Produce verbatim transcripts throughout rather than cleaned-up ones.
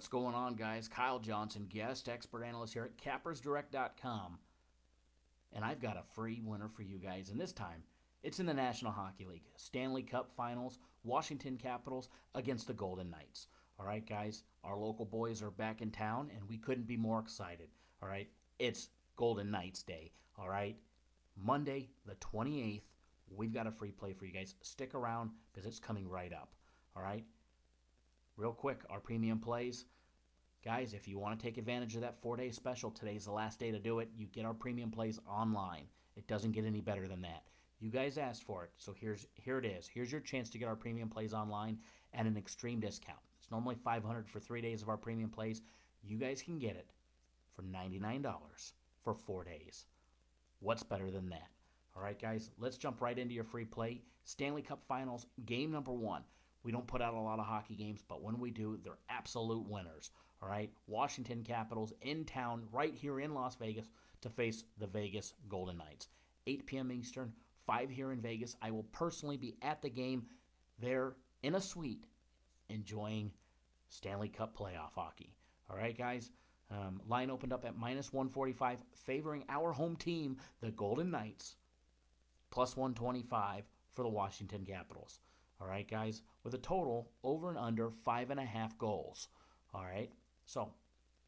what's going on, guys? Kyle Johnson, guest expert analyst here at cappers direct dot com. And I've got a free winner for you guys. And this time, it's in the National Hockey League. Stanley Cup Finals, Washington Capitals against the Golden Knights. All right, guys, our local boys are back in town, and we couldn't be more excited. All right, it's Golden Knights Day. All right, Monday the twenty-eighth, we've got a free play for you guys. Stick around because it's coming right up. All right. Real quick, our premium plays. Guys, if you want to take advantage of that four-day special, today's the last day to do it. You get our premium plays online. It doesn't get any better than that. You guys asked for it, so here's here it is. Here's your chance to get our premium plays online at an extreme discount. It's normally five hundred dollars for three days of our premium plays. You guys can get it for ninety-nine dollars for four days. What's better than that? All right, guys, let's jump right into your free play. Stanley Cup Finals, game number one. We don't put out a lot of hockey games, but when we do, they're absolute winners, all right? Washington Capitals in town right here in Las Vegas to face the Vegas Golden Knights. eight p m Eastern, five here in Vegas. I will personally be at the game there in a suite enjoying Stanley Cup playoff hockey, all right, guys? Um, line opened up at minus one forty-five, favoring our home team, the Golden Knights, plus one twenty-five for the Washington Capitals. All right, guys, with a total over and under five and a half goals. All right, so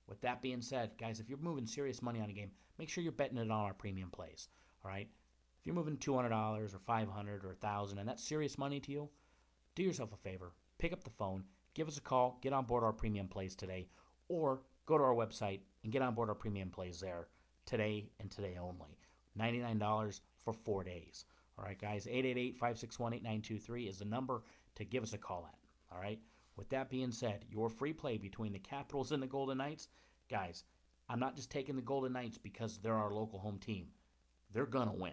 with that being said, guys, if you're moving serious money on a game, make sure you're betting it on our premium plays. All right, if you're moving two hundred dollars or five hundred dollars or one thousand dollars and that's serious money to you, do yourself a favor. Pick up the phone, give us a call, get on board our premium plays today, or go to our website and get on board our premium plays there today and today only. ninety-nine dollars for four days. All right, guys, eight eight eight, five six one, eight nine two three is the number to give us a call at. All right, with that being said, your free play between the Capitals and the Golden Knights, guys, I'm not just taking the Golden Knights because they're our local home team. They're going to win.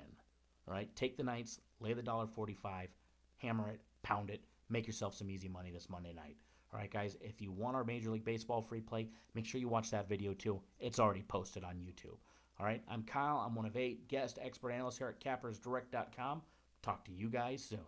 All right, take the Knights, lay the one forty-five, hammer it, pound it, make yourself some easy money this Monday night. All right, guys, if you want our Major League Baseball free play, make sure you watch that video too. It's already posted on YouTube. All right, I'm Kyle. I'm one of eight guest expert analysts here at cappers direct dot com. Talk to you guys soon.